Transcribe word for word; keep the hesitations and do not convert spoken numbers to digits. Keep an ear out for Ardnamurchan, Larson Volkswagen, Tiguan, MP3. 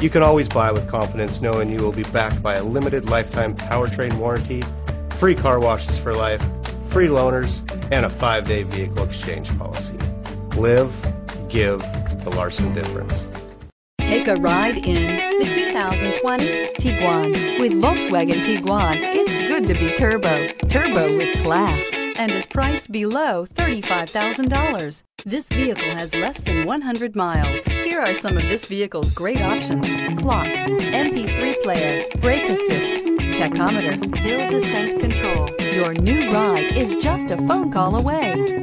You can always buy with confidence knowing you will be backed by a limited lifetime powertrain warranty, free car washes for life, free loaners, and a five-day vehicle exchange policy. Live, give the Larson difference. Take a ride in the two thousand twenty Tiguan. With Volkswagen Tiguan, it's good to be turbo. Turbo with class. And is priced below thirty-five thousand dollars. This vehicle has less than one hundred miles. Here are some of this vehicle's great options: clock, M P three player, brake assist, tachometer, hill descent control. Your new ride is just a phone call away.